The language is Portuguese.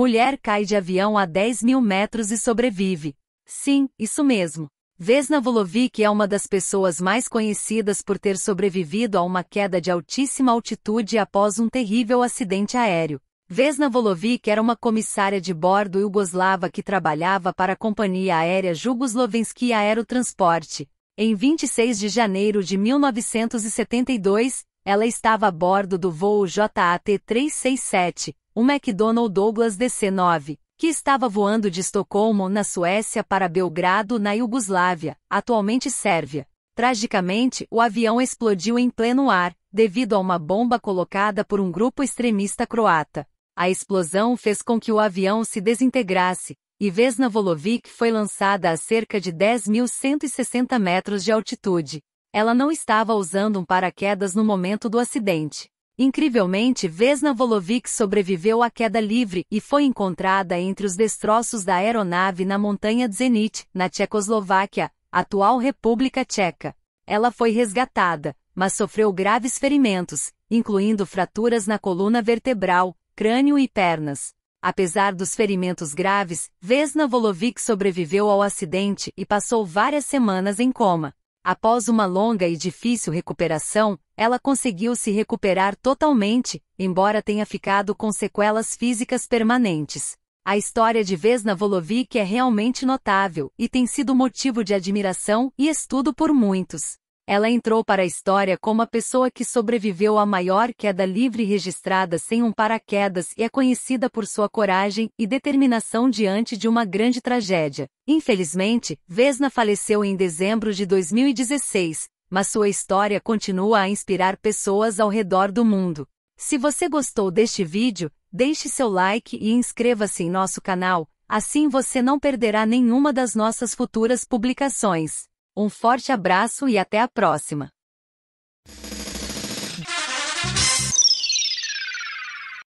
Mulher cai de avião a 10 mil metros e sobrevive. Sim, isso mesmo. Vesna Vulović é uma das pessoas mais conhecidas por ter sobrevivido a uma queda de altíssima altitude após um terrível acidente aéreo. Vesna Vulović era uma comissária de bordo iugoslava que trabalhava para a companhia aérea Jugoslovenski Aerotransporte. Em 26 de janeiro de 1972, ela estava a bordo do voo JAT-367, um McDonnell Douglas DC-9. Que estava voando de Estocolmo, na Suécia, para Belgrado, na Iugoslávia, atualmente Sérvia. Tragicamente, o avião explodiu em pleno ar, devido a uma bomba colocada por um grupo extremista croata. A explosão fez com que o avião se desintegrasse, e Vesna Vulović foi lançada a cerca de 10.160 metros de altitude. Ela não estava usando um paraquedas no momento do acidente. Incrivelmente, Vesna Vulović sobreviveu à queda livre e foi encontrada entre os destroços da aeronave na montanha Zenit, na Tchecoslováquia, atual República Tcheca. Ela foi resgatada, mas sofreu graves ferimentos, incluindo fraturas na coluna vertebral, crânio e pernas. Apesar dos ferimentos graves, Vesna Vulović sobreviveu ao acidente e passou várias semanas em coma. Após uma longa e difícil recuperação, ela conseguiu se recuperar totalmente, embora tenha ficado com sequelas físicas permanentes. A história de Vesna Vulović é realmente notável e tem sido motivo de admiração e estudo por muitos. Ela entrou para a história como a pessoa que sobreviveu à maior queda livre registrada sem um paraquedas e é conhecida por sua coragem e determinação diante de uma grande tragédia. Infelizmente, Vesna faleceu em dezembro de 2016, mas sua história continua a inspirar pessoas ao redor do mundo. Se você gostou deste vídeo, deixe seu like e inscreva-se em nosso canal, assim você não perderá nenhuma das nossas futuras publicações. Um forte abraço e até a próxima!